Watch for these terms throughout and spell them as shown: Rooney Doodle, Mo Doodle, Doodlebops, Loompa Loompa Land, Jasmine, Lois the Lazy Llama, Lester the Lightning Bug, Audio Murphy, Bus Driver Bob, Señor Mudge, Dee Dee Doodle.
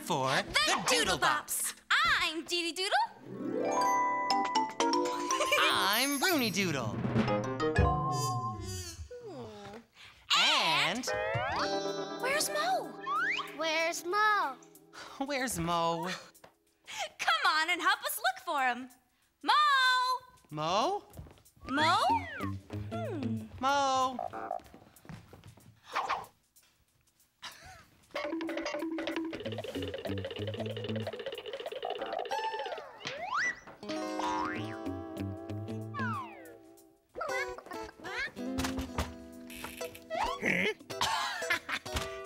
time for the Doodlebops. I'm Dee Dee Doodle. I'm Rooney Doodle. And where's Mo? Where's Mo? Where's Mo? Come on and help us look for him. Mo! Mo? Mo? Mo!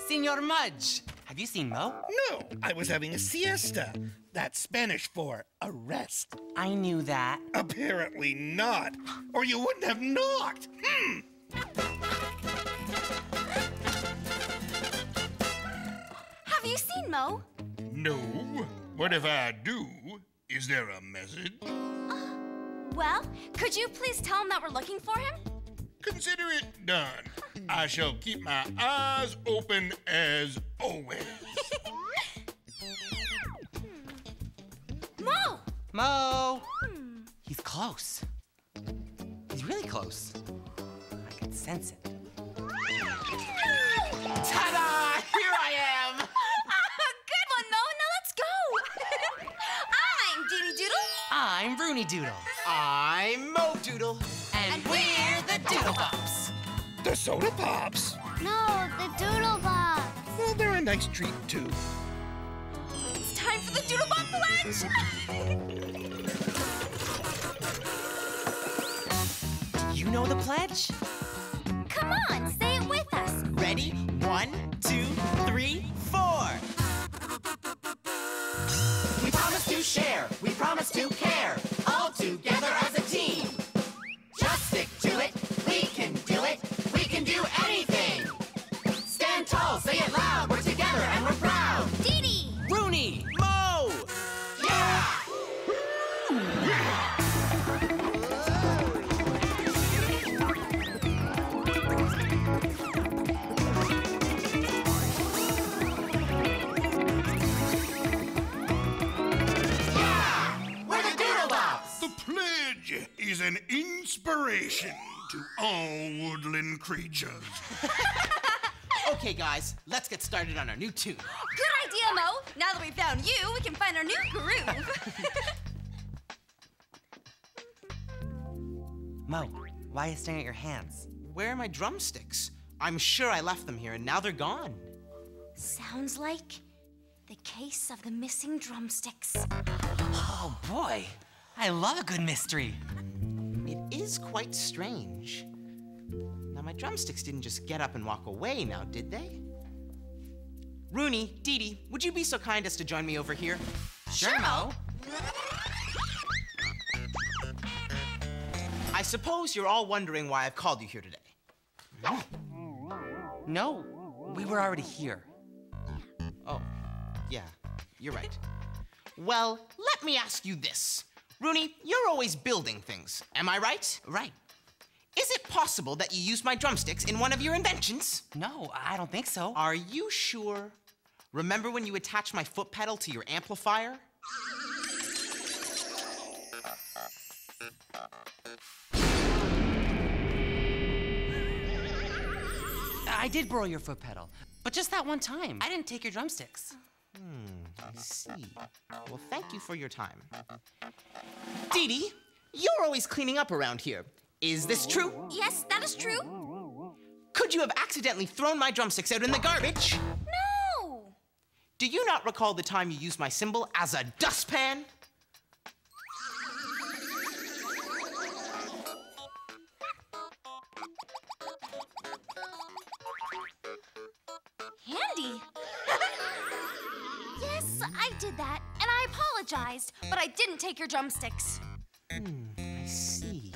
Señor Mudge, have you seen Mo? No, I was having a siesta. That's Spanish for a rest. I knew that. Apparently not, or you wouldn't have knocked. Have you seen Mo? No. What if I do? Is there a message? Well, could you please tell him that we're looking for him? Consider it done. I shall keep my eyes open as always. Mo! Mo! He's close. He's really close. I can sense it. Ta-da! Here I am! Good one, Mo. Now let's go. I'm Doodle Doodle. I'm Rooney Doodle. I'm Mo Doodle. And we're the Doodlebops. The soda pops? No, the Doodlebops. Well, they're a nice treat, too. It's time for the Doodlebop pledge! Do you know the pledge? Come on, say it with us. Ready? 1, 2, 3, 4. We promise to share. We promise to care. All together as a team. Just stick to it. We can do it. We can do anything. Stand tall, say it loud. We're together and we're proud. Dee Dee, Rooney, Mo. Yeah! Yeah! We're the Doodlebops. The pledge is an inspiration to all woodland creatures. Okay, guys, let's get started on our new tune. Good idea, Mo. Now that we've found you, we can find our new groove. Mo, why are you staring at your hands? Where are my drumsticks? I'm sure I left them here, and now they're gone. Sounds like the case of the missing drumsticks. Oh, boy. I love a good mystery. It is quite strange. Now, my drumsticks didn't just get up and walk away now, did they? Rooney, Dee Dee, would you be so kind as to join me over here? Sure, Mo. I suppose you're all wondering why I've called you here today. No, we were already here. Oh, yeah, you're right. Well, let me ask you this. Rooney, you're always building things, am I right? Right. Is it possible that you used my drumsticks in one of your inventions? No, I don't think so. Are you sure? Remember when you attached my foot pedal to your amplifier? I did borrow your foot pedal, but just that one time. I didn't take your drumsticks. I see. Well, thank you for your time. Dee Dee, you're always cleaning up around here. Is this true? Yes, that is true. Could you have accidentally thrown my drumsticks out in the garbage? No! Do you not recall the time you used my cymbal as a dustpan? Handy! I did that, and I apologized, but I didn't take your drumsticks. I see.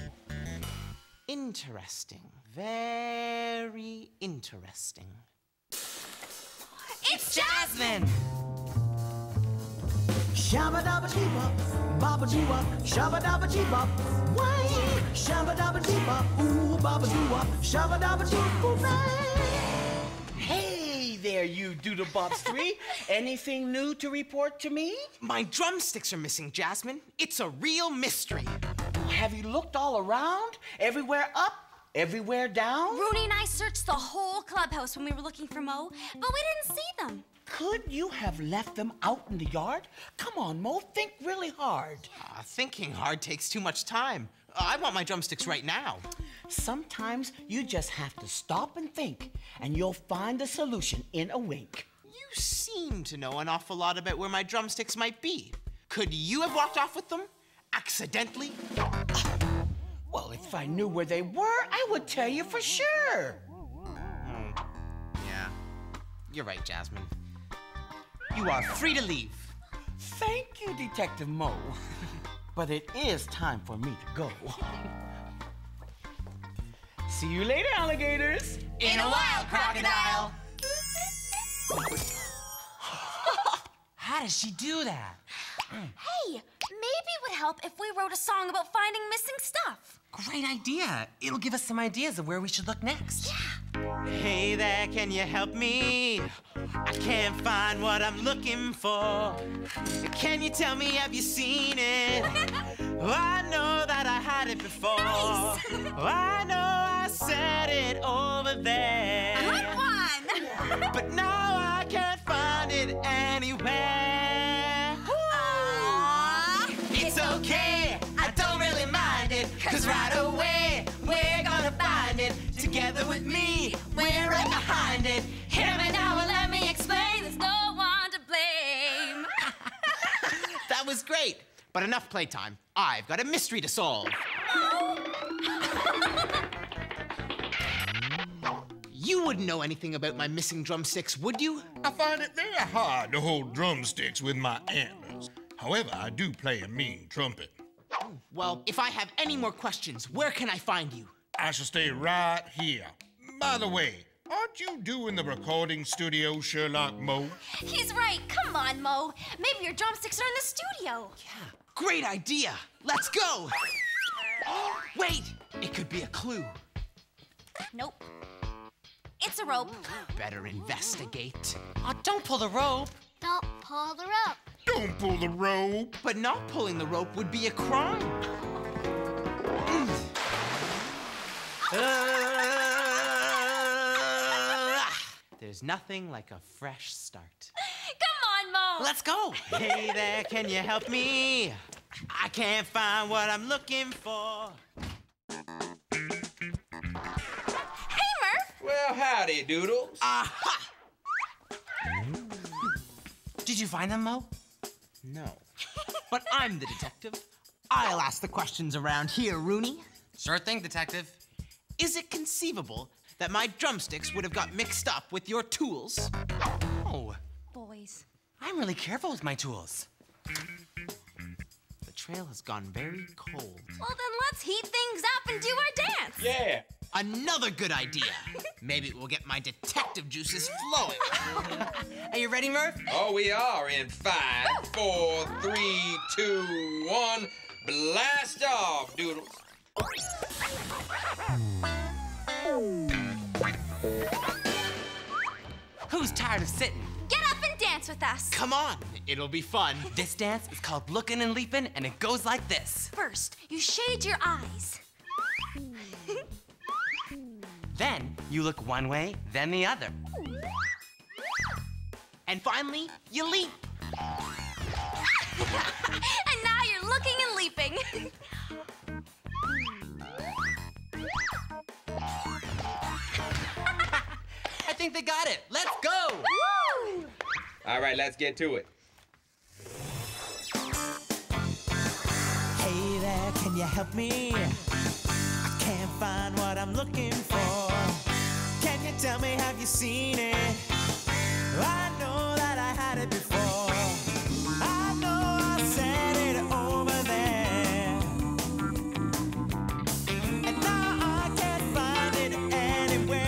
Interesting. Very interesting. It's Jasmine! Shabba-dabba-dee-bop, baba-dee-wop, shabba-dabba-dee-bop. Why? Shabba-dabba-dee-bop, ooh, baba-doo-wop, shabba-dabba-doo-bop. Hey there, you Doodlebops 3. Anything new to report to me? My drumsticks are missing, Jasmine. It's a real mystery. Have you looked all around? Everywhere up, everywhere down? Rooney and I searched the whole clubhouse when we were looking for Mo, but we didn't see them. Could you have left them out in the yard? Come on, Mo, think really hard. Thinking hard takes too much time. I want my drumsticks right now. Sometimes you just have to stop and think, and you'll find a solution in a wink. You seem to know an awful lot about where my drumsticks might be. Could you have walked off with them? Accidentally? Well, if I knew where they were, I would tell you for sure. Yeah, you're right, Jasmine. You are free to leave. Thank you, Detective Mo. But it is time for me to go. See you later, alligators. In a while, crocodile. How does she do that? Hey, maybe it would help if we wrote a song about finding missing stuff. Great idea. It'll give us some ideas of where we should look next. Yeah. Hey there, can you help me? I can't find what I'm looking for. Can you tell me, have you seen it? Oh, I know that I had it before. Nice. Oh, I know I said it over there. Good one. But now I can't find it anywhere. It's okay, I don't really mind it, 'cause right away we're gonna find it. Together with me, we're right behind it. Hear me now and let me explain, there's no one to blame. That was great, but enough playtime. I've got a mystery to solve. You wouldn't know anything about my missing drumsticks, would you? I find it very hard to hold drumsticks with my antlers. However, I do play a mean trumpet. Well, if I have any more questions, where can I find you? I shall stay right here. By the way, aren't you due in the recording studio, Sherlock Mo? He's right. Come on, Mo. Maybe your drumsticks are in the studio. Yeah. Great idea. Let's go. Wait. It could be a clue. Nope. It's a rope. Better investigate. Oh, don't pull the rope. Don't pull the rope. Don't pull the rope. But not pulling the rope would be a crime. There's nothing like a fresh start. Come on, Mo. Let's go. Hey there, can you help me? I can't find what I'm looking for. Hey, Murph. Well, howdy, Doodles. Aha! Did you find them, Mo? No. But I'm the detective. I'll ask the questions around here, Rooney. Sure thing, Detective. Is it conceivable that my drumsticks would have got mixed up with your tools? Oh. Boys. I'm really careful with my tools. The trail has gone very cold. Well, then let's heat things up and do our dance. Yeah. Another good idea. Maybe it will get my detective juices flowing. Are you ready, Murph? Oh, we are in 5, 4, 3, 2, 1. Blast off, Doodles. Who's tired of sitting? Get up and dance with us. Come on, it'll be fun. This dance is called Lookin' and Leapin', and it goes like this. First, you shade your eyes. Then you look one way, then the other. And finally, you leap. And now you're looking and leaping. I think they got it. Let's go. Woo! All right, let's get to it. Hey there, can you help me? I can't find what I'm looking for. Can you tell me, have you seen it? I know that I had it before. I know I said it over there. And now I can't find it anywhere.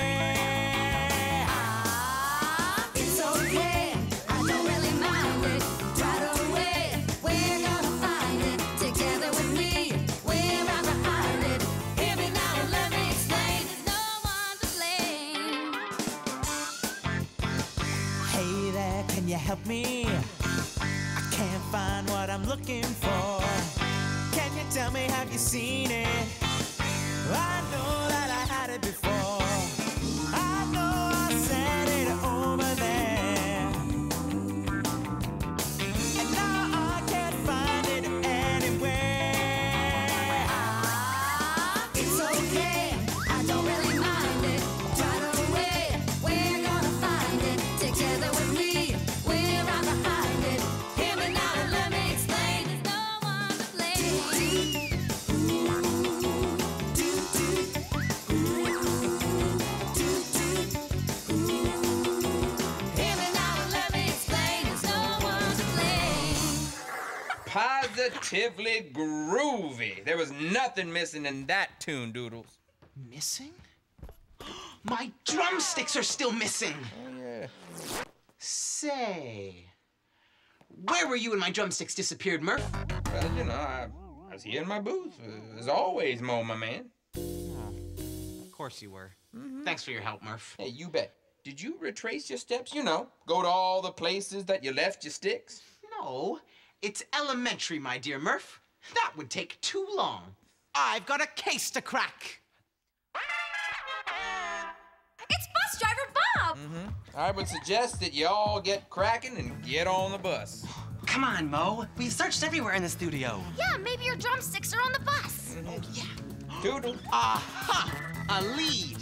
It's okay, I don't really mind it. Right away, we're gonna find it. Together with me, we're right behind it. Hear me now and let me explain, there's no one to blame. help me? I can't find what I'm looking for. Can you tell me, have you seen it? I know that I had it before. I know I said it over there, and now I can't find it anywhere. It's okay, I don't really mind it. Drive away, we're gonna find it. Together with me, we're right behind it. Hear me now and let me explain. There's no one to blame. Positively groovy. There was nothing missing in that tune, Doodles. Missing? My drumsticks are still missing. Oh, yeah. Say, where were you when my drumsticks disappeared, Murph? Well, you know, I was here in my booth. As always, Mo, my man. Oh, of course you were. Mm-hmm. Thanks for your help, Murph. Hey, you bet. Did you retrace your steps? You know, go to all the places that you left your sticks? No. It's elementary, my dear Murph. That would take too long. I've got a case to crack. It's Bus Driver Bob! Mm-hmm. I would suggest that you all get cracking and get on the bus. Come on, Mo. We've searched everywhere in the studio. Yeah, maybe your drumsticks are on the bus. Mm-hmm. Oh, yeah. Doodle. Aha! A lead.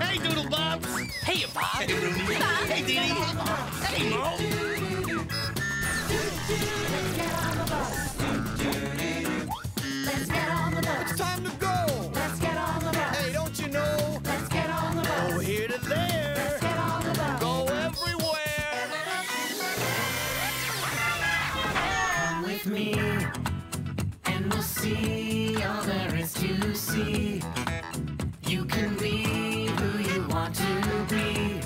Hey, Doodlebops! Hey, Bob! Hey, Dee Dee! Hey, Mo! Let's get on the bus. Let's get on the bus. It's time to go! Let's get on the bus. Hey, don't you know? Let's get on the bus. Go here to there. Let's get on the bus. Go everywhere. Come with me, and we'll see all there is to see. You can be to be.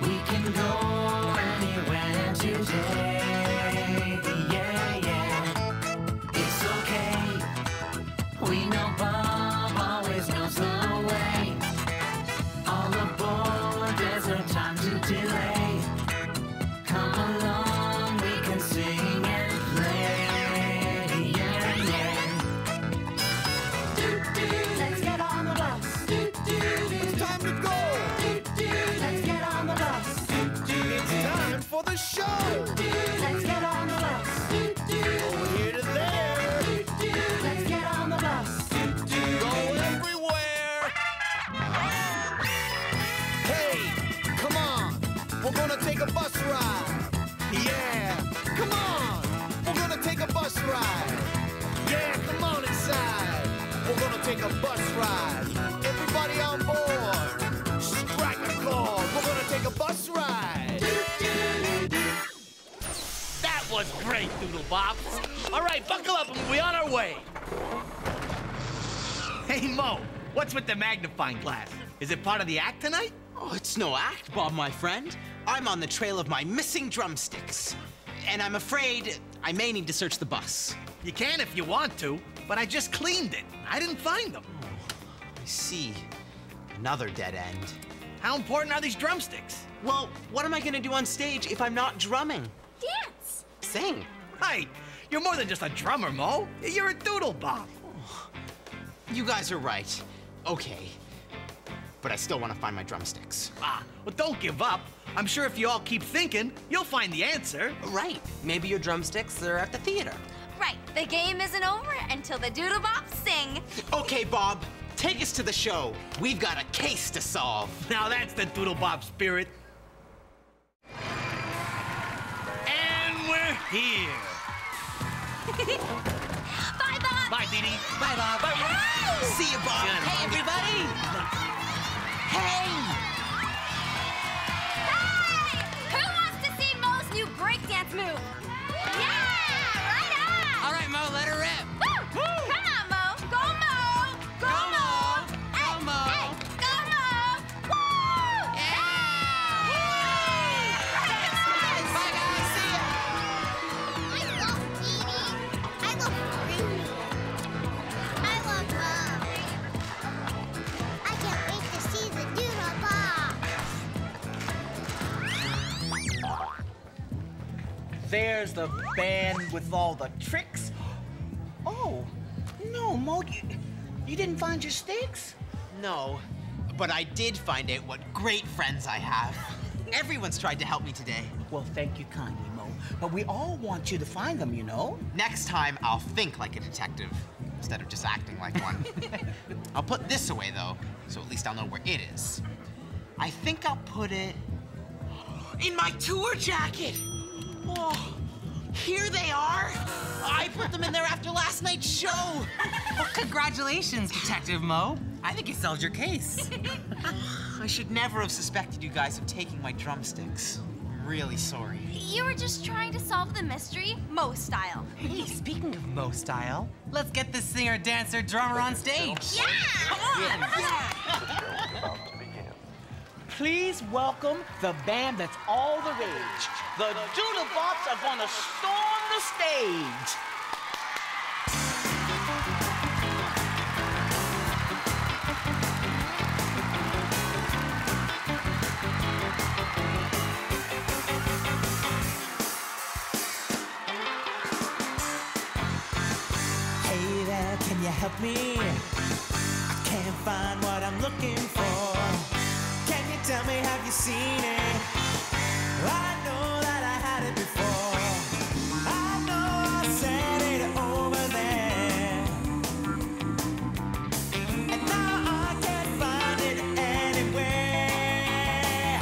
We can go anywhere today. Yeah, yeah. It's okay. We know Bob always knows the way. All aboard, there's no time to delay. Come along, we can sing and play. Yeah, yeah. Doo-doo. Let's get on the bus. Doo-doo. It's time to go. The show. Let's get on the bus. Over here to there. Let's get on the bus. Go everywhere. Hey, come on. We're gonna take a bus ride. Yeah, come on. We're gonna take a bus ride. Yeah, come on inside. We're gonna take a bus ride. Everybody on board. Strike the chord. We're gonna take a bus ride. That was great, Doodlebops. All right, buckle up and we're on our way. Hey, Mo, what's with the magnifying glass? Is it part of the act tonight? Oh, it's no act, Bob, my friend. I'm on the trail of my missing drumsticks. And I'm afraid I may need to search the bus. You can if you want to, but I just cleaned it. I didn't find them. Oh, I see. Another dead end. How important are these drumsticks? Well, what am I going to do on stage if I'm not drumming? Yeah. Sing. Right. You're more than just a drummer, Mo. You're a Doodlebop. Oh, you guys are right. Okay. But I still want to find my drumsticks. Ah, well, don't give up. I'm sure if you all keep thinking, you'll find the answer. Right. Maybe your drumsticks are at the theater. Right. The game isn't over until the Doodlebops sing. Okay, Bob. Take us to the show. We've got a case to solve. Now that's the Doodlebop spirit. We're here. Bye, Bob. Bye, Dee Dee. Bye, Bob. Bye, Bob. Hey! See you, Bob. Good. Hey, everybody. Hey! Hey! Who wants to see Mo's new breakdance move? Yeah! Right on! All right, Mo, let her rip. Woo! Woo! Come on, Mo. Go, Mo. Go, Mo. Go, Mo. Hey, go, Mo. Woo! Yeah! I can't wait to see the There's the band with all the tricks. Oh, no, Mo, you didn't find your sticks? No, but I did find out what great friends I have. Everyone's tried to help me today. Well, thank you kindly, Mo. But we all want you to find them, you know? Next time, I'll think like a detective instead of just acting like one. I'll put this away, though, so at least I'll know where it is. I think I'll put it in my tour jacket. Oh, here they are. I put them in there after last night's show. Well, congratulations, Detective Mo. I think you solved your case. I should never have suspected you guys of taking my drumsticks. I'm really sorry. You were just trying to solve the mystery, Mo style. Hey, speaking of Mo style, let's get this singer, dancer, drummer on stage. Yeah! Come on! Yeah. Please welcome the band that's all the rage. The Doodlebops are gonna storm the stage. Can you help me? I can't find what I'm looking for. Can you tell me, have you seen it? I know that I had it before. I know I said it over there, and now I can't find it anywhere.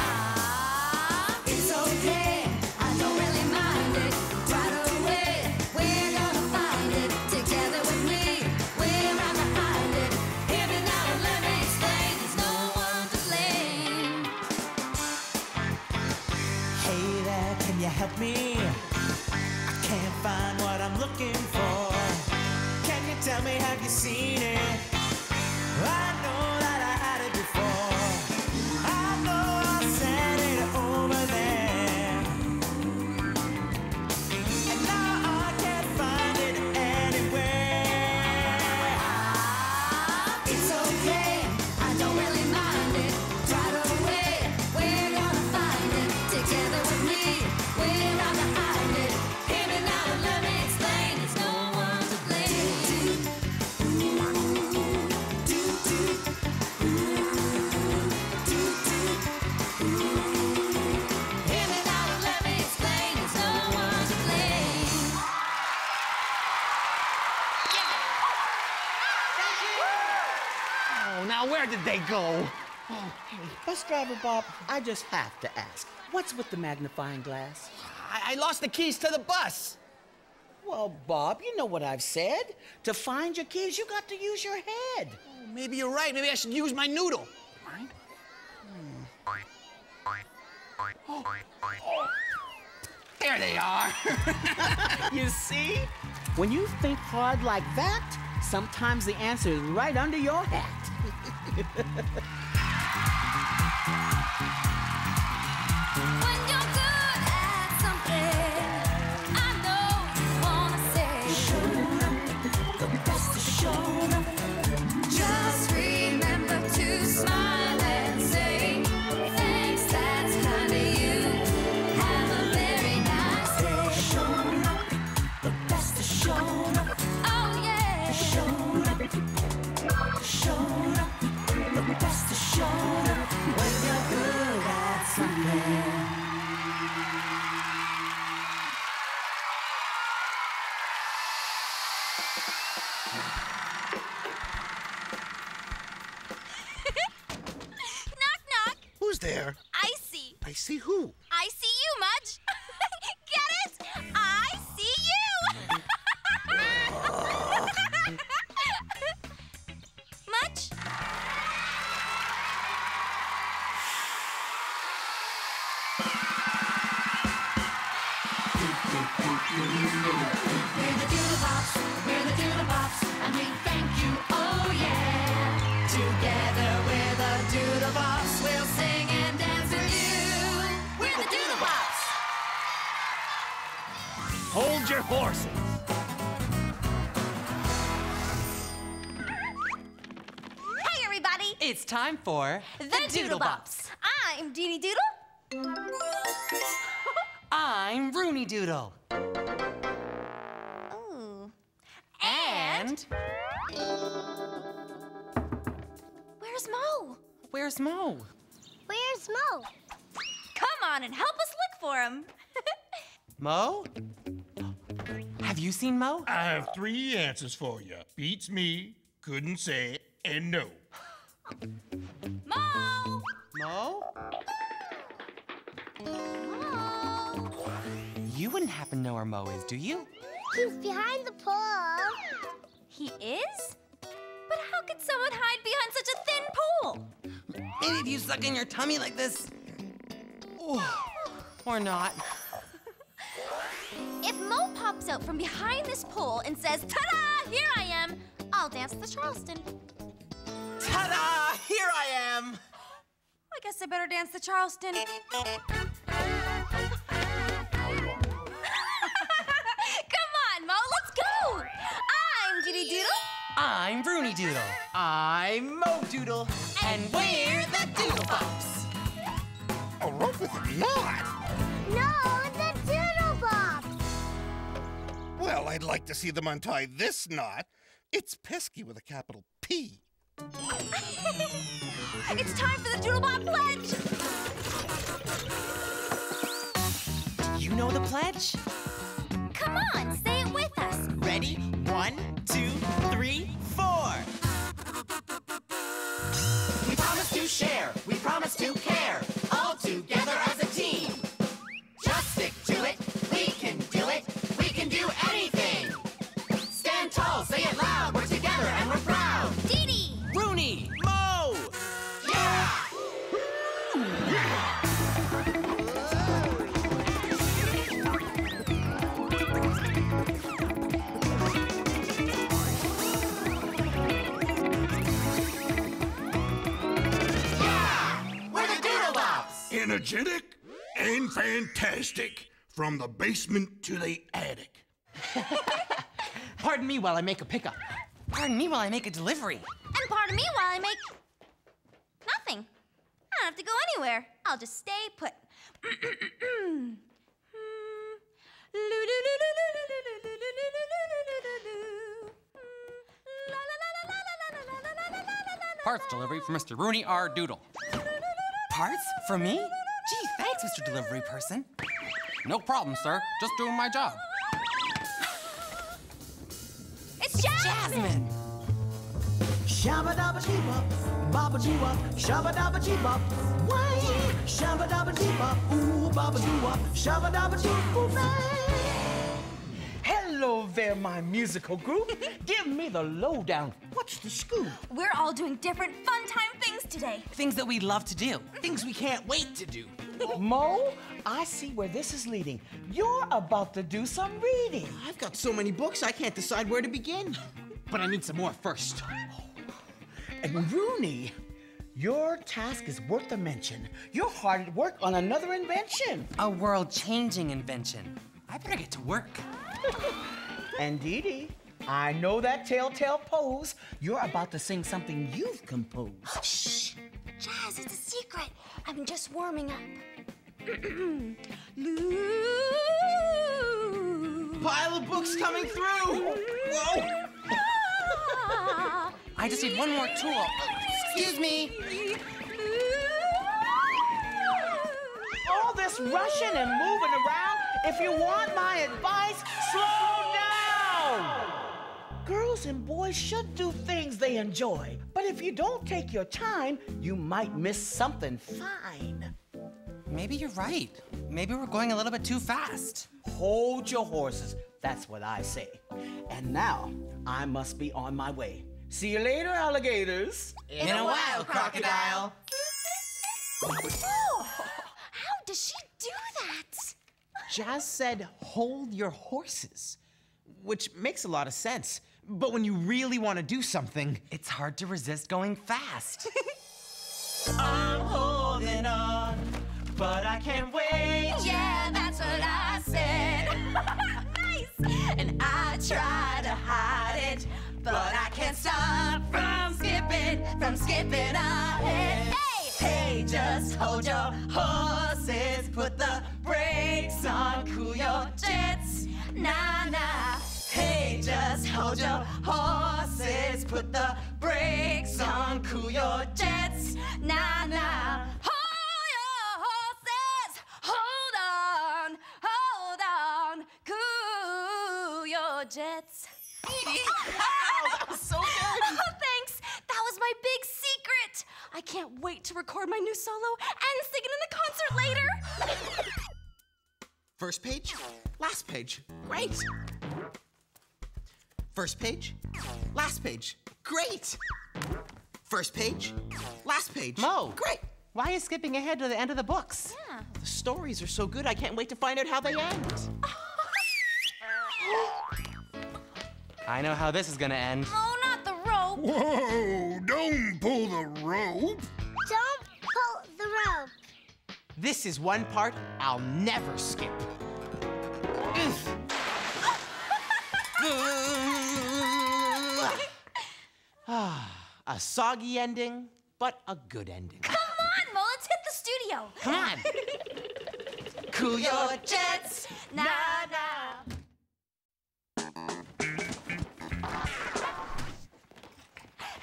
It's okay, I don't really mind it. Right away, we're gonna find it together. Help me, I can't find what I'm looking for. Can you tell me, have you seen it? I know that I had it before. I know I said it over there, and now I can't find it anywhere. It's okay, I don't really mind it. Right away, we're gonna find it together with me. Where did they go? Oh, hey, Bus Driver Bob, I just have to ask, what's with the magnifying glass? I lost the keys to the bus. Well, Bob, you know what I've said. To find your keys, you got to use your head. Oh, maybe you're right. Maybe I should use my noodle. Right? Oh. Oh. There they are. You see? When you think hard like that, sometimes the answer is right under your hat. When you're good at something, I know you wanna say, show up, the best is shown up. Just remember to smile and say, thanks, that's kind of you. Have a very nice day. Show up, the best is shown up. Oh yeah. Show up, show up. The best is shown up when you're good at something. Knock, knock. Who's there? I see. I see who? I see you, Mudge. Get it? I see you. Mudge? We're the Doodlebops, we're the Doodlebops, and we thank you, oh yeah. Together we're the Doodlebops, we'll sing and dance with you. We're the Doodlebops! Hold your horses! Hey everybody! It's time for the Doodlebops. I'm Dee Dee Doodle. I'm Rooney Doodle. Ooh. And... Where's Mo? Where's Mo? Where's Mo? Come on and help us look for him. Mo? Have you seen Mo? I have three answers for you. Beats me, couldn't say, and no. Mo! Mo? Mo! You wouldn't happen to know where Mo is, do you? He's behind the pool. He is? But how could someone hide behind such a thin pool? Maybe if you suck in your tummy like this. Ooh. Or not. If Mo pops out from behind this pool and says, ta-da, here I am, I'll dance the Charleston. Ta-da, here I am. I guess I better dance the Charleston. Come on, Mo, let's go. I'm Dee Dee Doodle. I'm Rooney Doodle. I'm Mo Doodle. And we're the Doodlebops. A rope with a knot? No, the Doodlebops. Well, I'd like to see them untie this knot. It's pesky with a capital P. It's time for the Doodlebop pledge! Do you know the pledge? Come on, say it with us. Ready? 1, 2, 3, 4. We promise to share, we promise to care, all together as a team. Just stick to it, we can do it, we can do anything. Stand tall, say it loud, we're together and we're proud. Dee Dee! Rooney! Mo! Yeah! Yeah! We're the Doodlebops! Energetic and fantastic. From the basement to the attic. Pardon me while I make a pickup. Pardon me while I make a delivery. And pardon me while I make... nothing. I don't have to go anywhere. I'll just stay put. Parts delivery for Mr. Rooney R. Doodle. Parts? For me? Gee, thanks, Mr. Delivery Person. No problem, sir. Just doing my job. It's Jasmine! Shabba dabba dee-bop, babba dee-wop, shabba dabba dee-bop, way! Shabba dabba dee-bop, ooh, babba doo-wop, shabba dabba doo-boo, way! Hello there, my musical group. Give me the lowdown. What's the scoop? We're all doing different fun-time things today. Things that we love to do. Things we can't wait to do. Mo, I see where this is leading. You're about to do some reading. I've got so many books, I can't decide where to begin. But I need some more first. And Rooney, your task is worth a mention. You're hard at work on another invention. A world-changing invention. I better get to work. And Dee Dee, I know that telltale pose. You're about to sing something you've composed. Oh, shh. Jazz, it's a secret. I'm just warming up. Pile of books coming through! Whoa! I just need one more tool. Excuse me. All this rushing and moving around. If you want my advice, slow down! Girls and boys should do things they enjoy. But if you don't take your time, you might miss something fine. Maybe you're right. Maybe we're going a little bit too fast. Hold your horses. That's what I say. And now, I must be on my way. See you later, alligators. In a while, crocodile. Whoa! How does she do that? Jazz said, hold your horses, which makes a lot of sense. But when you really want to do something, it's hard to resist going fast. I'm holding on, but I can't wait. Yeah, that's what I said. Nice! And I try to hide it, but I can't stop from skipping ahead. Hey, just hold your horses, put the brakes on, cool your jets. hold your horses, put the brakes on, cool your jets, nah, nah. Hold your horses, hold on, cool your jets. Wow, that was so good. Oh, thanks. That was my big secret. I can't wait to record my new solo and sing it in the concert later. First page, last page, great. First page, last page, great. First page, last page, Mo, great. Why are you skipping ahead to the end of the books? Yeah. The stories are so good, I can't wait to find out how they end. I know how this is gonna end. Oh, not the rope. Whoa, don't pull the rope. Don't pull the rope. This is one part I'll never skip. A soggy ending, but a good ending. Come on, Mo, let's hit the studio. Come on. Cool your jets, nah, nah.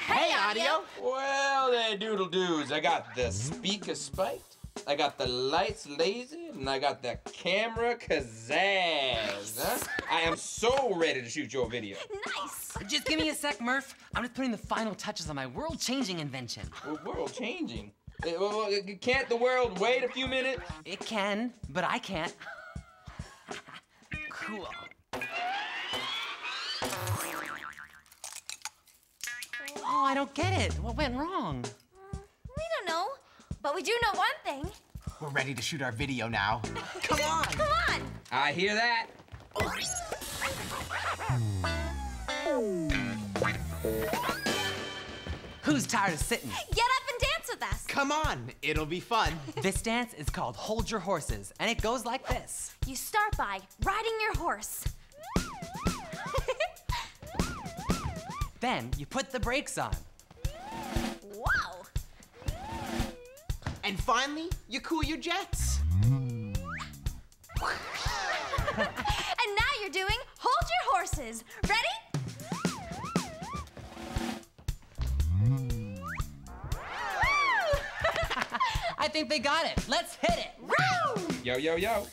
Hey, Audio. Well, there, doodle doos. I got the speaker spiked. I got the lights lazy, and I got the camera kazazz. Huh? I am so ready to shoot your video. Nice. Just give me a sec, Murph. I'm just putting the final touches on my world-changing invention. Well, world-changing? Can't the world wait a few minutes? It can, but I can't. Cool. Oh, I don't get it. What went wrong? We don't know. But we do know one thing. We're ready to shoot our video now. Come on! Come on! I hear that. Who's tired of sitting? Get up and dance with us. Come on, it'll be fun. This dance is called Hold Your Horses, and it goes like this. You start by riding your horse. Then you put the brakes on. Wow! And finally, you cool your jets. And now you're doing Hold Your Horses. Ready? I think they got it. Let's hit it. Woo! Yo, yo, yo.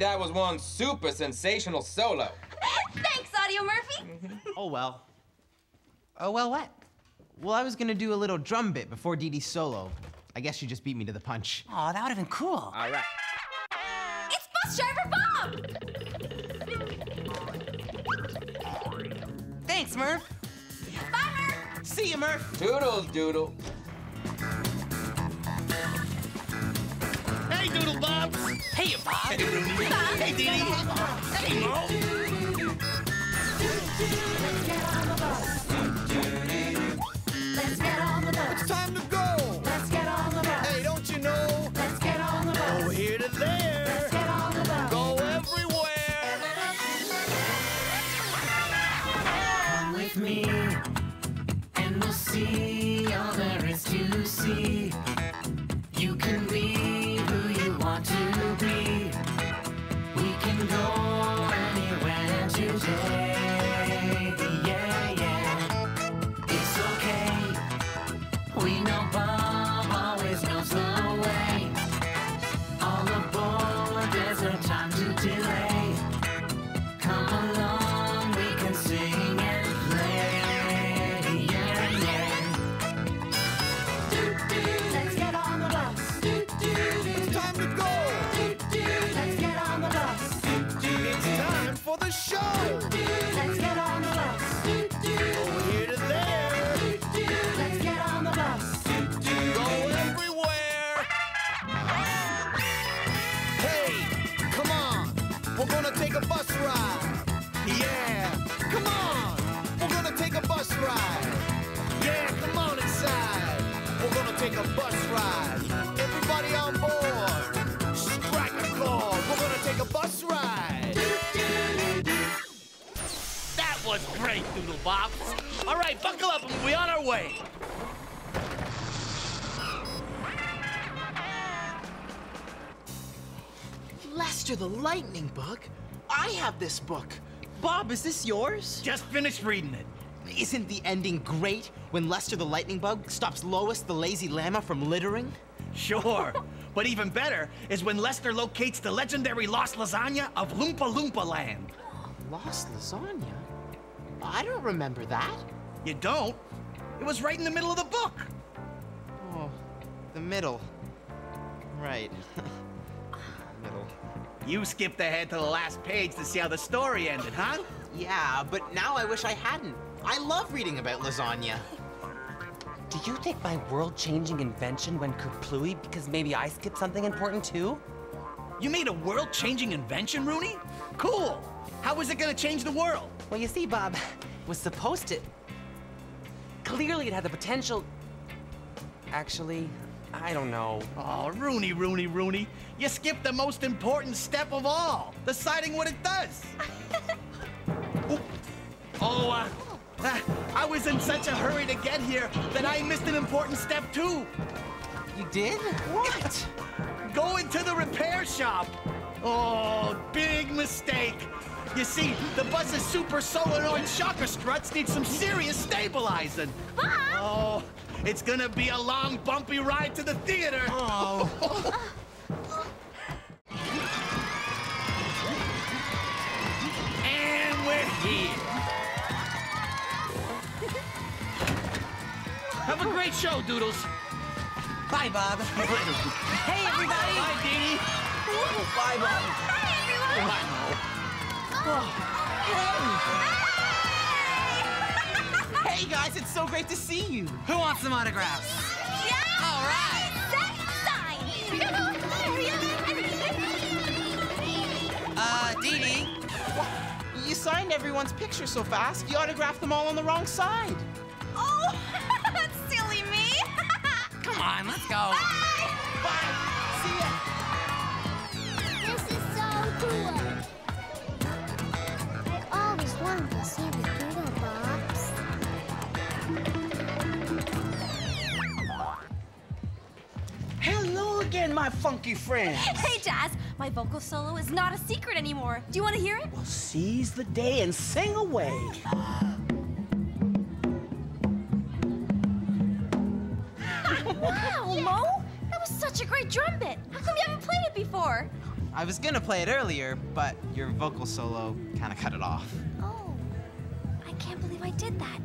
That was one super sensational solo. Thanks, Audio Murphy. Oh, well. Oh, well, what? Well, I was gonna do a little drum bit before Dee Dee's solo. I guess you just beat me to the punch. Aw, that would've been cool. All right. It's Bus Driver Bob! Thanks, Murph. Bye, Murph. See you, Murph. Toodles, Doodle. Hey, Doodlebops! Hey, Bob! Hey, Dee Dee! Hey, Mo! Get on the bus! was great, Doodlebops. All right, buckle up and we'll be on our way. Lester the Lightning Bug? I have this book. Bob, is this yours? Just finished reading it. Isn't the ending great when Lester the Lightning Bug stops Lois the Lazy Llama from littering? Sure, but even better is when Lester locates the legendary lost lasagna of Loompa Loompa Land. Lost lasagna? I don't remember that. You don't? It was right in the middle of the book. Oh, the middle. Right. Middle. You skipped ahead to the last page to see how the story ended, huh? Yeah, but now I wish I hadn't. I love reading about lasagna. Do you take my world-changing invention when kerplooey because maybe I skipped something important too? You made a world-changing invention, Rooney? Cool. How was it gonna change the world? Well, you see, Bob, it was supposed to. Clearly, it had the potential. Actually, I don't know. Oh, Rooney, Rooney, Rooney. You skipped the most important step of all, deciding what it does. I was in such a hurry to get here that I missed an important step, too. You did? What? Go into the repair shop. Oh, big mistake. You see, the bus's super solenoid shocker struts need some serious stabilizing. Bob! Oh, it's gonna be a long, bumpy ride to the theater. Oh. And we're here. Have a great show, Doodles. Bye, Bob. Hey, everybody. Bye, Dee Dee. Bye, Bob. Bye, everyone. Bye, Mo. Oh. Hey. Hey, guys, it's so great to see you. Who wants some autographs? Yeah. All right. Sign. Dee Dee. You signed everyone's picture so fast, you autographed them all on the wrong side. Oh. Come on, let's go. Bye. Bye. See ya. This is so cool. I always wanted to see the Doodlebops. Hello again, my funky friends. Hey, Jazz. My vocal solo is not a secret anymore. Do you want to hear it? Well, seize the day and sing away. Wow, Mo! That was such a great drum bit! How come you haven't played it before? I was gonna play it earlier, but your vocal solo kinda cut it off. Oh, I can't believe I did that.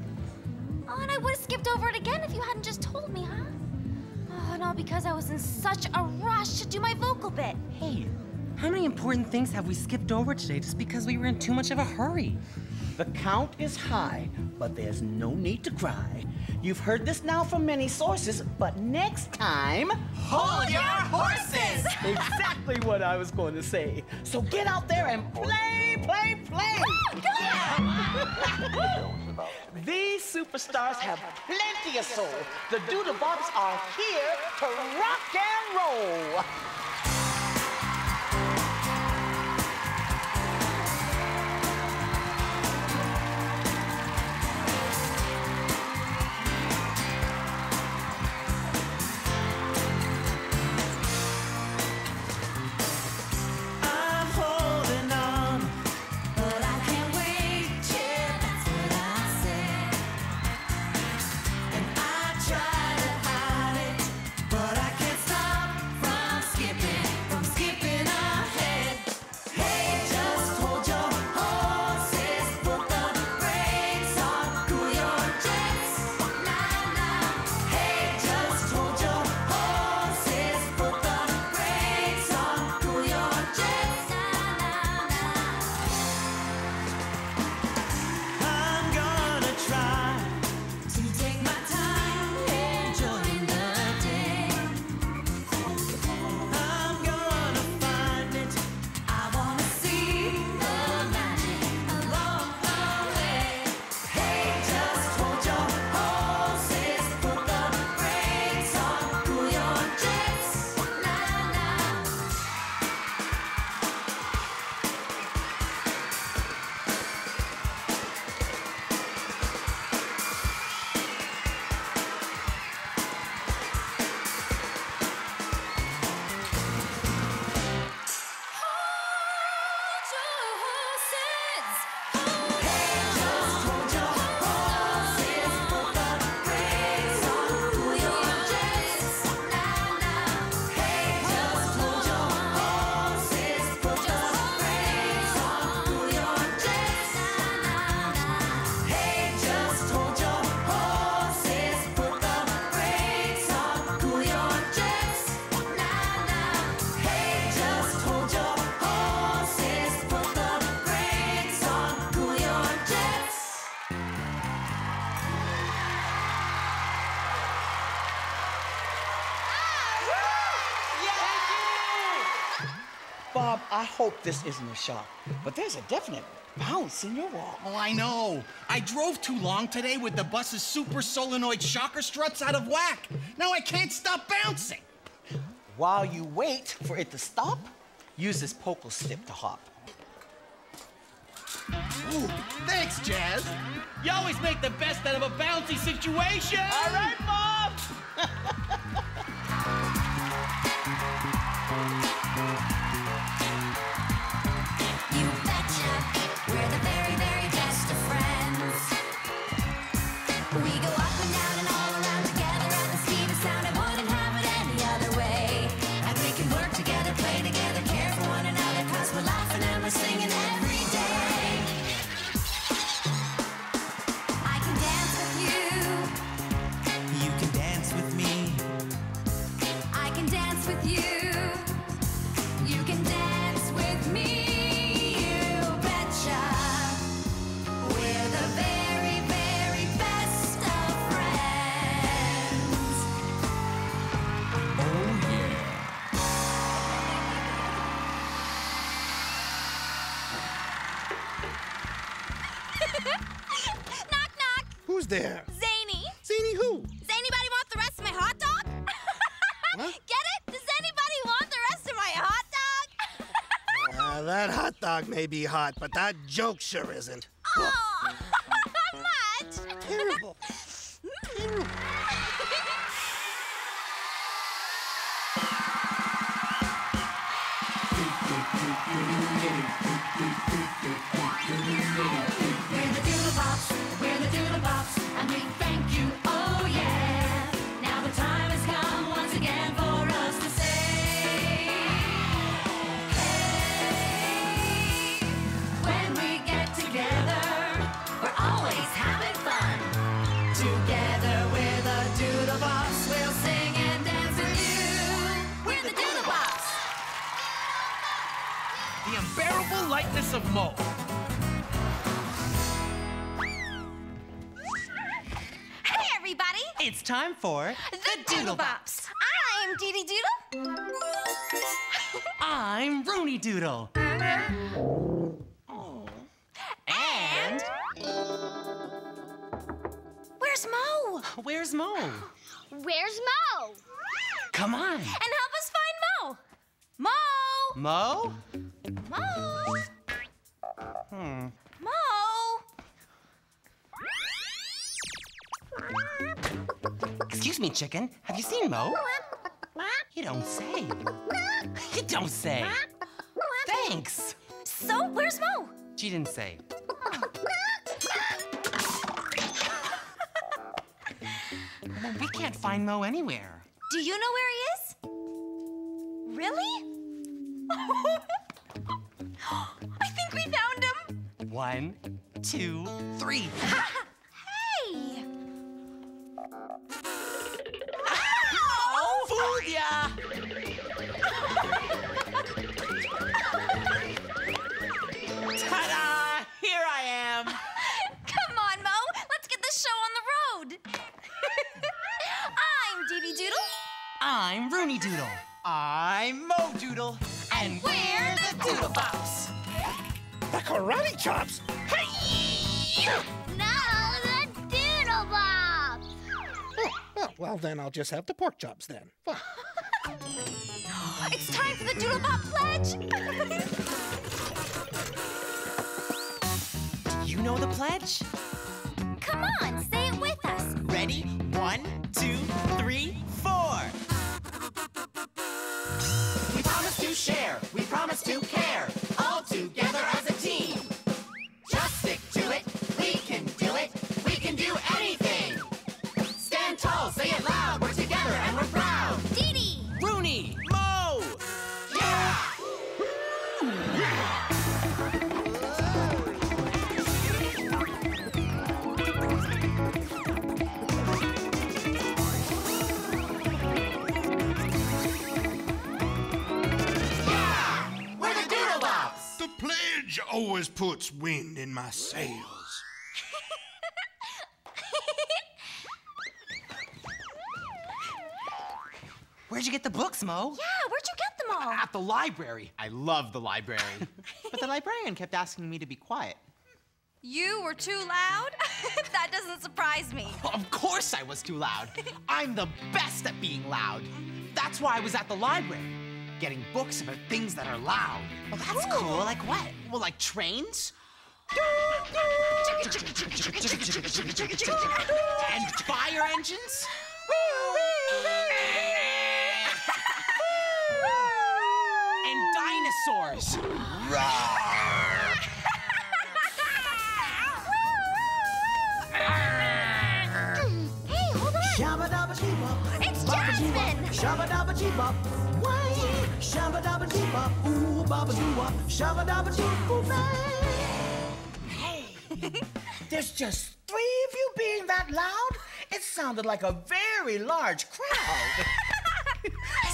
Oh, and I would've skipped over it again if you hadn't just told me, huh? Oh, and all because I was in such a rush to do my vocal bit. Hey, how many important things have we skipped over today just because we were in too much of a hurry? The count is high, but there's no need to cry. You've heard this now from many sources, but next time... Hold your horses! Exactly what I was going to say. So get out there and play, play, play! Woo, yeah. These superstars have plenty of soul. The Doodlebops are here to rock and roll. Skip. I hope this isn't a shock, but there's a definite bounce in your wall. Oh, I know. I drove too long today with the bus's super solenoid shocker struts out of whack. Now I can't stop bouncing. While you wait for it to stop, use this poker stick to hop. Ooh, thanks, Jazz. You always make the best out of a bouncy situation. All right, Bob. You betcha, we're the very, very best of friends. We go up and down and all around together at the speed of sound. I wouldn't have it any other way. And we can work together, play together, care for one another, cause we're laughing and we're singing every day. There. Zany. Zany who? Does anybody want the rest of my hot dog? What? Get it? Does anybody want the rest of my hot dog? That hot dog may be hot, but that joke sure isn't. Oh, Mudge. Terrible. Terrible. We're the Doodlebops. We're the Doodlebops. And we thank you, oh yeah. Now the time has come once again for us to say, hey. When we get together, we're always having fun. Together we're the Doodlebops. We'll sing and dance with you. We're the Doodlebops. The unbearable lightness of Mo. It's time for the Doodlebops. I'm Dee Dee Doodle. I'm Rooney Doodle. Oh. And where's Mo? Where's Mo? Where's Mo? Come on. And help us find Mo. Mo. Mo. Mo. Mo. Excuse me, chicken. Have you seen Mo? You don't say. You don't say. Thanks. So, where's Mo? She didn't say. Well, we can't find Mo anywhere. Do you know where he is? Really? I think we found him. 1, 2, 3. Yeah. Ta-da! Here I am. Come on, Mo. Let's get this show on the road. I'm Dee Dee Doodle. I'm Rooney Doodle. I'm Mo Doodle. And we're the Doodlebops. The karate chops. Hey! No, the Doodlebops. Well, then I'll just have the pork chops then. Fine. It's time for the Doodlebop pledge! Do you know the pledge? Come on, say it with us. Ready? 1, 2, 3, 4. We promise to share. We promise to care. All together as a team. Just stick to it. We can do it. We can do anything. Stand tall, say it loud, we're together and we're proud. Dee Dee! Rooney! Mo! Yeah! Yeah! We're the Doodlebops! The pledge always puts wind in my sails. Where'd you get the books, Mo? Yeah, where'd you get them all? At the library. I love the library. But the librarian kept asking me to be quiet. You were too loud? That doesn't surprise me. Of course I was too loud. I'm the best at being loud. That's why I was at the library, getting books about things that are loud. Well, that's cool. Like what? Well, like trains? And fire engines? And dinosaurs. It's Jasmine! Shabba-dabba-cheep-up, way! Shabba-dabba-cheep-up, ooh, babba-doo-wop, shabba-dabba-cheep-ooh, hey! There's just three of you being that loud? It sounded like a very large crowd.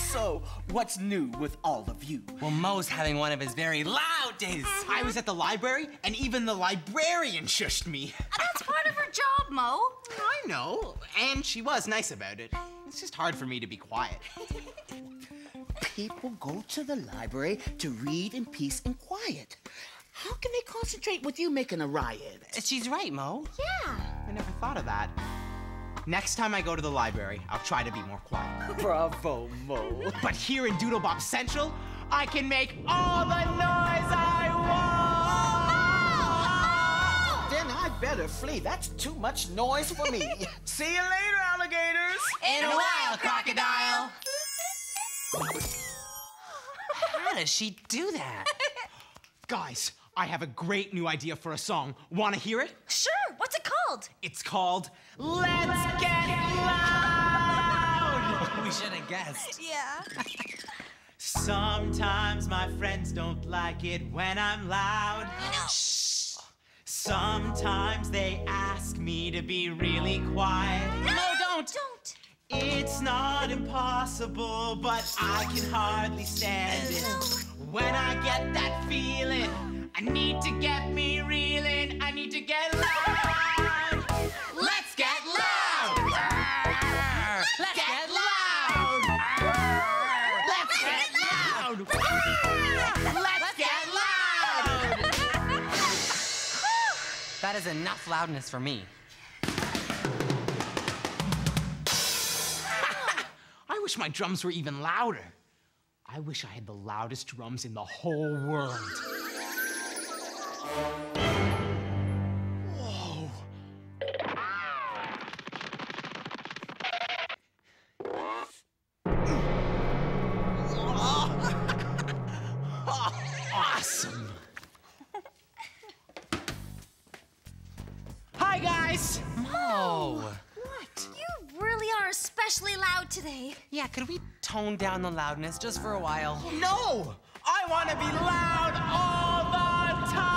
So, what's new with all of you? Well, Mo's having one of his very loud days. I was at the library, and even the librarian shushed me. That's part of her job, Mo. I know, and she was nice about it. It's just hard for me to be quiet. People go to the library to read in peace and quiet. How can they concentrate with you making a riot? She's right, Mo. Yeah. I never thought of that. Next time I go to the library, I'll try to be more quiet. Bravo, Mo. But here in Doodlebop Central, I can make all the noise I want! Then I better flee. That's too much noise for me. See you later, alligators! In a while, crocodile! How does she do that? Guys, I have a great new idea for a song. Wanna hear it? Sure, what's it called? It's called Let's Get Loud! We should have guessed. Yeah. Sometimes my friends don't like it when I'm loud. Shh. Sometimes they ask me to be really quiet. No, don't! It's not impossible, but I can hardly stand it. When I get that feeling, I need to get me reeling. I need to get loud. Let's get loud. Let's get loud. Let's get loud. Let's get loud. That is enough loudness for me. I wish my drums were even louder. I wish I had the loudest drums in the whole world. Whoa. Awesome. Hi, guys. Mo. What? You really are especially loud today. Yeah, could we tone down the loudness just for a while? No! I want to be loud all the time!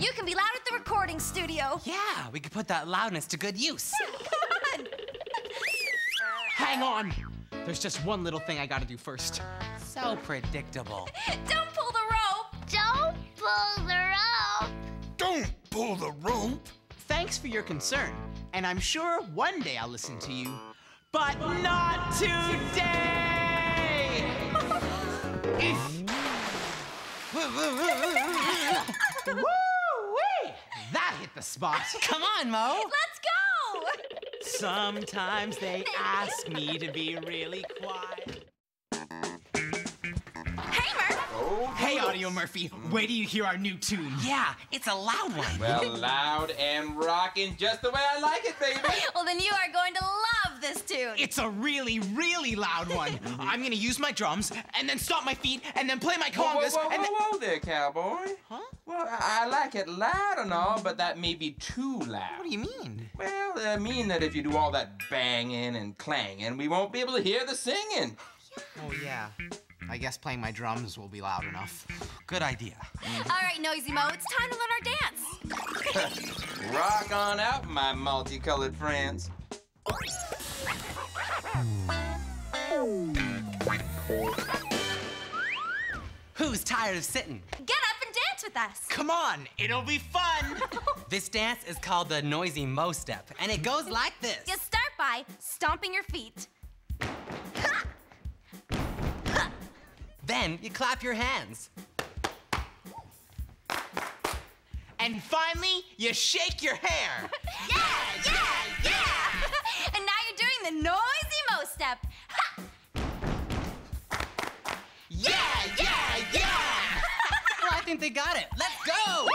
You can be loud at the recording studio. Yeah, we could put that loudness to good use. Come on. Hang on. There's just one little thing I gotta do first. So predictable. Don't pull the rope. Don't pull the rope. Don't pull the rope. Thanks for your concern. And I'm sure one day I'll listen to you. But not today! Woo! That hit the spot. Come on, Mo. Let's go. Sometimes they ask me to be really quiet. Hey, Murph. Oh, hey, Audio Murphy. Wait till you hear our new tune. Yeah, it's a loud one. Well, loud and rocking just the way I like it, baby. Well, then you are going to love this tune. It's a really, really loud one. I'm going to use my drums and then stomp my feet and then play my congas. Whoa there, cowboy. Huh? Well, I like it loud and all, but that may be too loud. What do you mean? Well, I mean that if you do all that banging and clanging, we won't be able to hear the singing. Oh, yeah. I guess playing my drums will be loud enough. Good idea. All right, Noisy Mo, it's time to learn our dance. Rock on out, my multicolored friends. Who's tired of sitting? Get up and dance with us. Come on, it'll be fun. This dance is called the Noisy Mo Step, and it goes like this. You start by stomping your feet. Then you clap your hands. And finally, you shake your hair. Yeah, yeah, yeah! Yeah. And now you're doing the noisy Mo step. Ha! Yeah, yeah, yeah! Well, I think they got it. Let's go!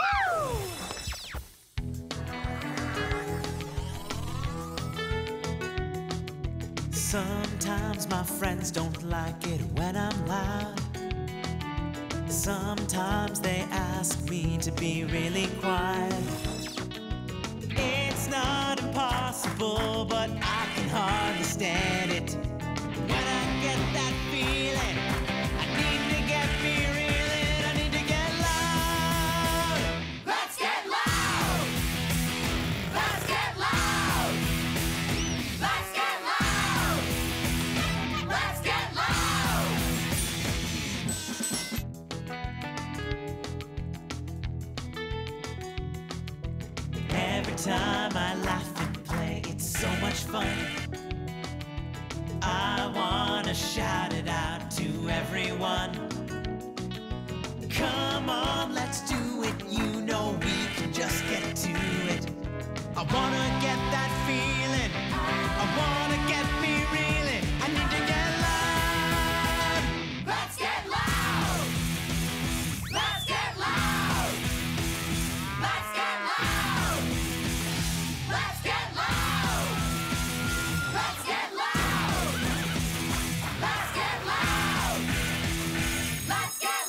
Woo! Sometimes my friends don't like it when I'm loud. Sometimes they ask me to be really quiet. It's not impossible, but I can hardly stand it. When I get that feeling, I need to get me reeling. I need to get loud. Let's get loud. Let's get loud. Let's get loud. Let's get loud. Every time I laugh and play, it's so much fun. I wanna shout it out to everyone. Come on, let's do it. You know we can just get to it. I wanna get that feeling. I wanna get me reeling. I need to get loud. Let's get loud. Let's get loud. Let's get loud. Let's get loud. Let's get loud. Let's get loud. Let's get loud. Let's get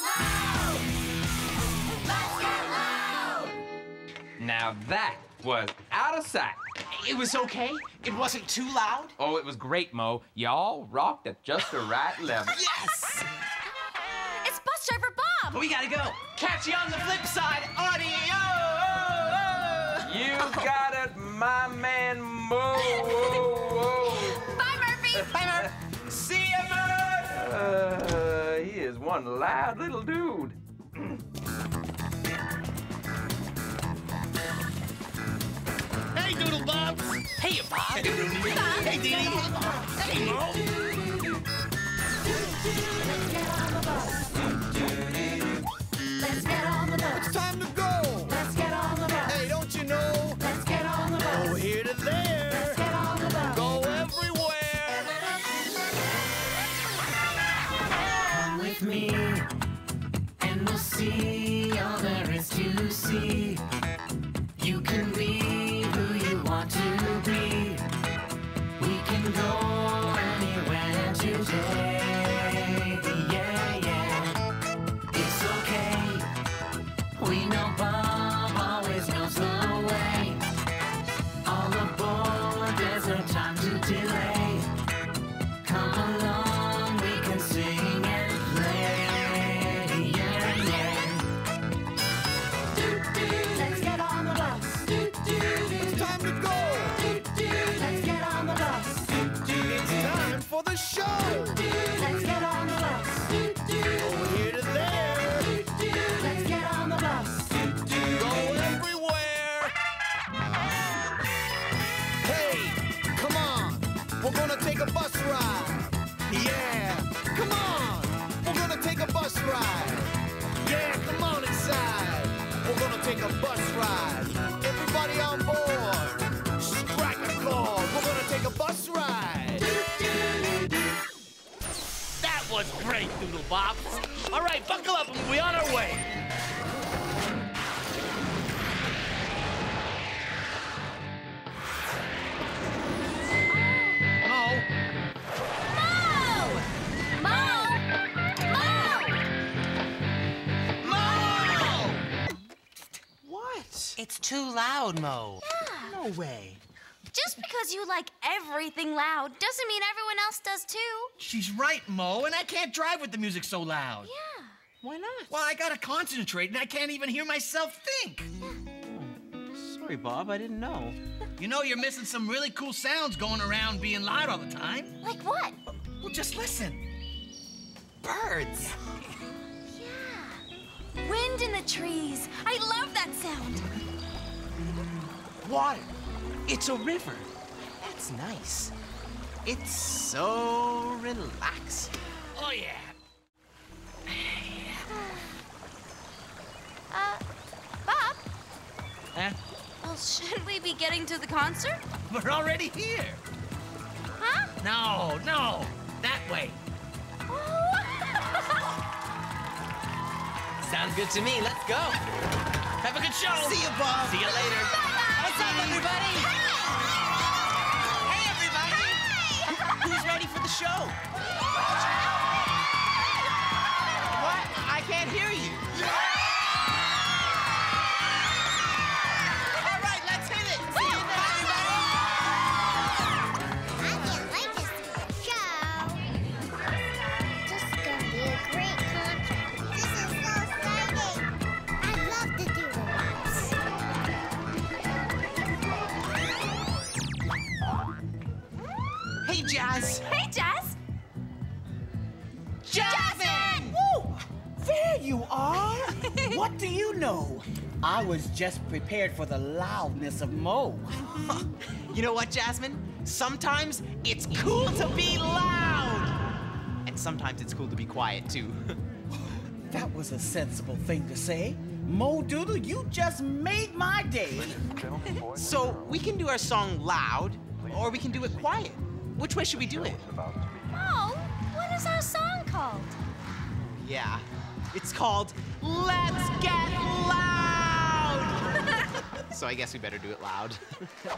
loud. Now that was out of sight. It was okay. It wasn't too loud. Oh, it was great, Mo. Y'all rocked at just the right level. Yes! It's Bus Driver Bob! We gotta go. Catch you on the flip side. Audio! You got it, my man, Mo. Bye, Murphy! Bye, Murph! See ya, Murph! He is one loud little dude. Hey, Doodlebops! Hey, Bob! Hey, Dee Dee! Hey, Mo! Let's get on the bus. Let's get on the bus. It's time to go! Let's get on the bus. Hey, don't you know? Let's get on the bus. Go here to there. Let's get on the bus. Go everywhere. Come with me, and we'll see all there is to see. You can be who you want to be. We can go anywhere today. Yeah, yeah. It's okay. We know Bob always knows the way. All aboard, there's no time to delay. Come along, we can sing and play. Yeah, yeah. Let's get on the bus. It's time to go. Let's get on the bus. It's time for the show. Let's get on the bus. Go here to there. Let's get on the bus. Go everywhere. Hey, come on. We're gonna take a bus ride. Yeah, come on. We're gonna take a bus ride. Yeah, come on inside. We're gonna take a bus ride. Everybody on board. Strike a chord. We're gonna take a bus ride. That was great, Doodlebops. All right, buckle up and we're on our way. Mo, Mo! Mo! Mo! Mo! What? It's too loud, Mo. Yeah. No way. Just because you like everything loud doesn't mean everyone else does too. She's right, Mo, and I can't drive with the music so loud. Yeah. Why not? Well, I gotta concentrate, and I can't even hear myself think. Sorry, Bob, I didn't know. You know, you're missing some really cool sounds going around being loud all the time. Like what? Well, just listen. Birds. Yeah. Wind in the trees. I love that sound. Water. It's a river. That's nice. It's so relaxing. Oh, yeah. Huh? Well, shouldn't we be getting to the concert? We're already here. Huh? No, no. That way. Oh. Sounds good to me. Let's go. Have a good show. See you, Bob. See you later. Bye-bye. What's up, everybody? Hi. Hey, everybody. Hi. Who's ready for the show? What? I can't hear you. All right, let's hit it. See you next, everybody. I can't wait to see the show. This is going to be a great concert. This is so exciting. I love the Doodlebops. Hey, Jazz. Hey, Jazz. Jasmine! Woo! There you are! What do you know? I was just prepared for the loudness of Mo. You know what, Jasmine? Sometimes it's cool to be loud! And sometimes it's cool to be quiet, too. That was a sensible thing to say. Mo Doodle, you just made my day! So, we can do our song loud, or we can do it quiet. Which way should we do it? Mo, what is our song called? Yeah, it's called Let's Get Loud! So I guess we better do it loud.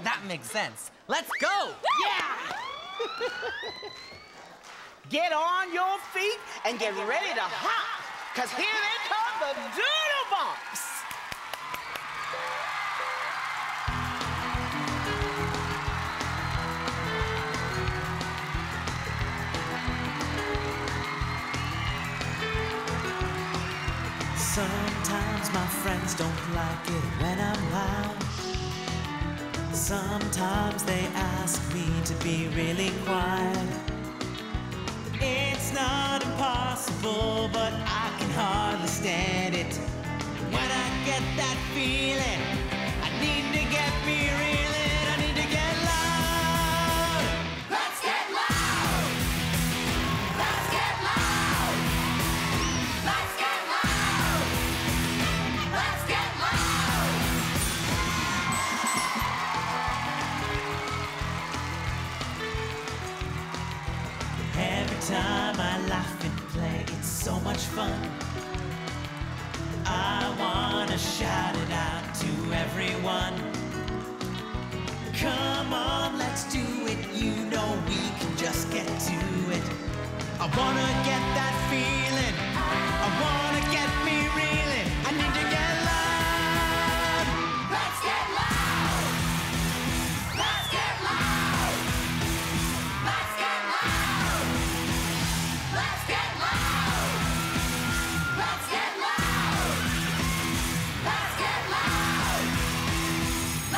That makes sense. Let's go! Yeah! Get on your feet and get ready to hop, because here they come, the Doodlebops! Sometimes my friends don't like it when I'm loud. Sometimes they ask me to be really quiet. It's not impossible, but I can hardly stand it. When I get that feeling, I need to get me reeling. I need to get loud. Let's get loud. Let's get loud. Let's get time I laugh and play, it's so much fun. I wanna shout it out to everyone. Come on, let's do it, you know we can just get to it. I wanna get that feeling, I wanna get me reeling. I need to get loud. Let's get loud. Let's get loud. Let's get loud. Let's get loud! Let's get loud! Let's get loud! Let's get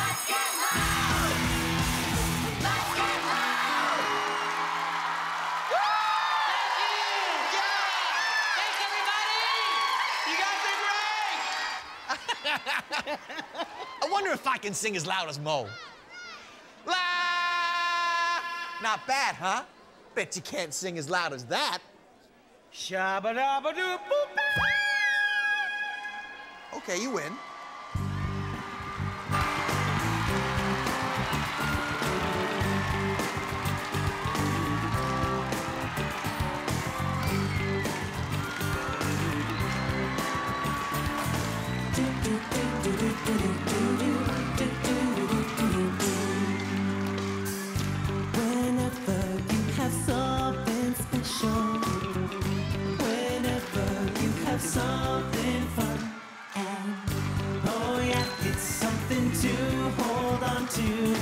loud! Let's get loud! Woo! Thank you! Yeah! Thanks, everybody! You guys are great! I wonder if I can sing as loud as Mo. La! Not bad, huh? Bet you can't sing as loud as that. Shabba-dabba-doo-boop-boop. Okay, you win. Something fun, and oh yeah, it's something to hold on to.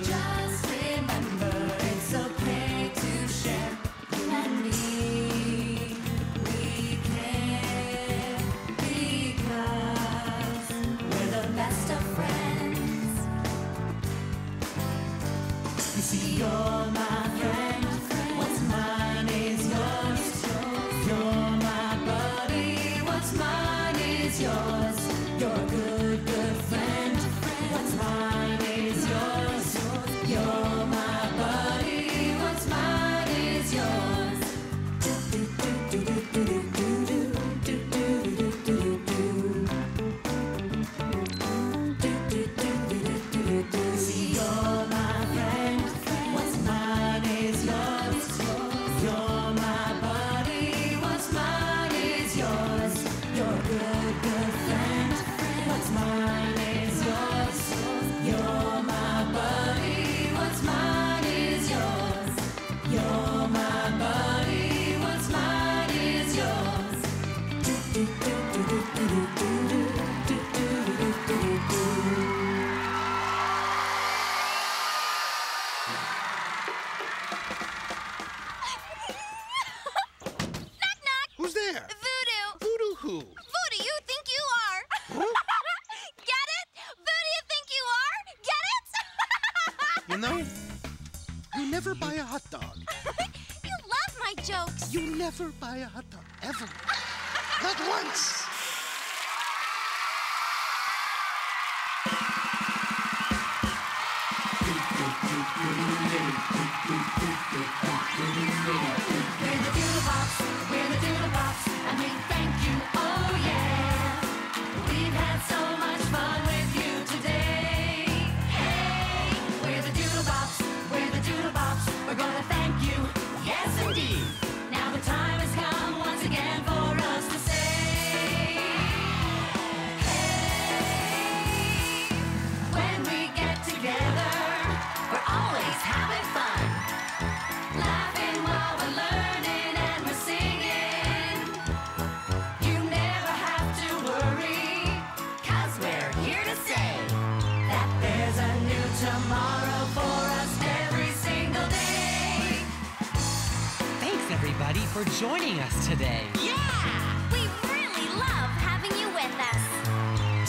Just remember, it's okay to share. You and me, we care because we're the best of friends. You see, you're my friend. You're a good, good friend. What's mine is yours. You know, you never buy a hot dog. You love my jokes. You never buy a hot dog, ever. Not once. We're the Doodlebops, and we thank you, oh yeah. We've had so much fun with you today. Hey, we're the Doodlebops, we're the Doodlebops. We're gonna thank you, yes indeed. Now the time has come once again for us to say, hey, when we get together, we're always having fun. Laughing while we're learning and we're singing. You never have to worry, 'cause we're here to say that there's a new tomorrow for us every single day. Thanks everybody for joining us today. Yeah! We really love having you with us.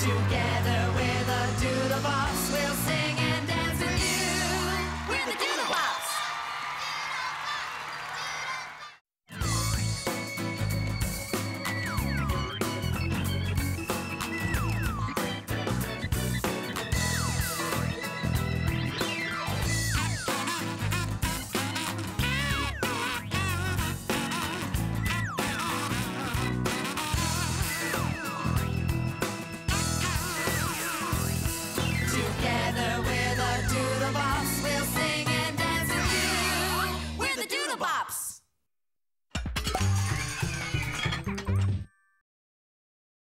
Together with the Doodlebops, we'll sing.